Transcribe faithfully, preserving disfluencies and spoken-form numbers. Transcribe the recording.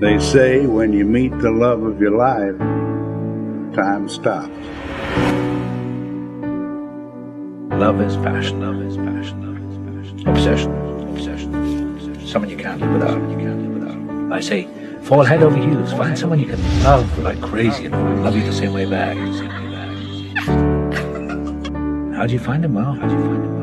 They say when you meet the love of your life, time stops. Love is passion, love is passion, love is passion. Obsession, obsession, obsession. Someone you can't live without, you can't live without. I say, fall head over heels, find someone you can love like crazy and love you the same way back. How do you find him? Well, how do you find him?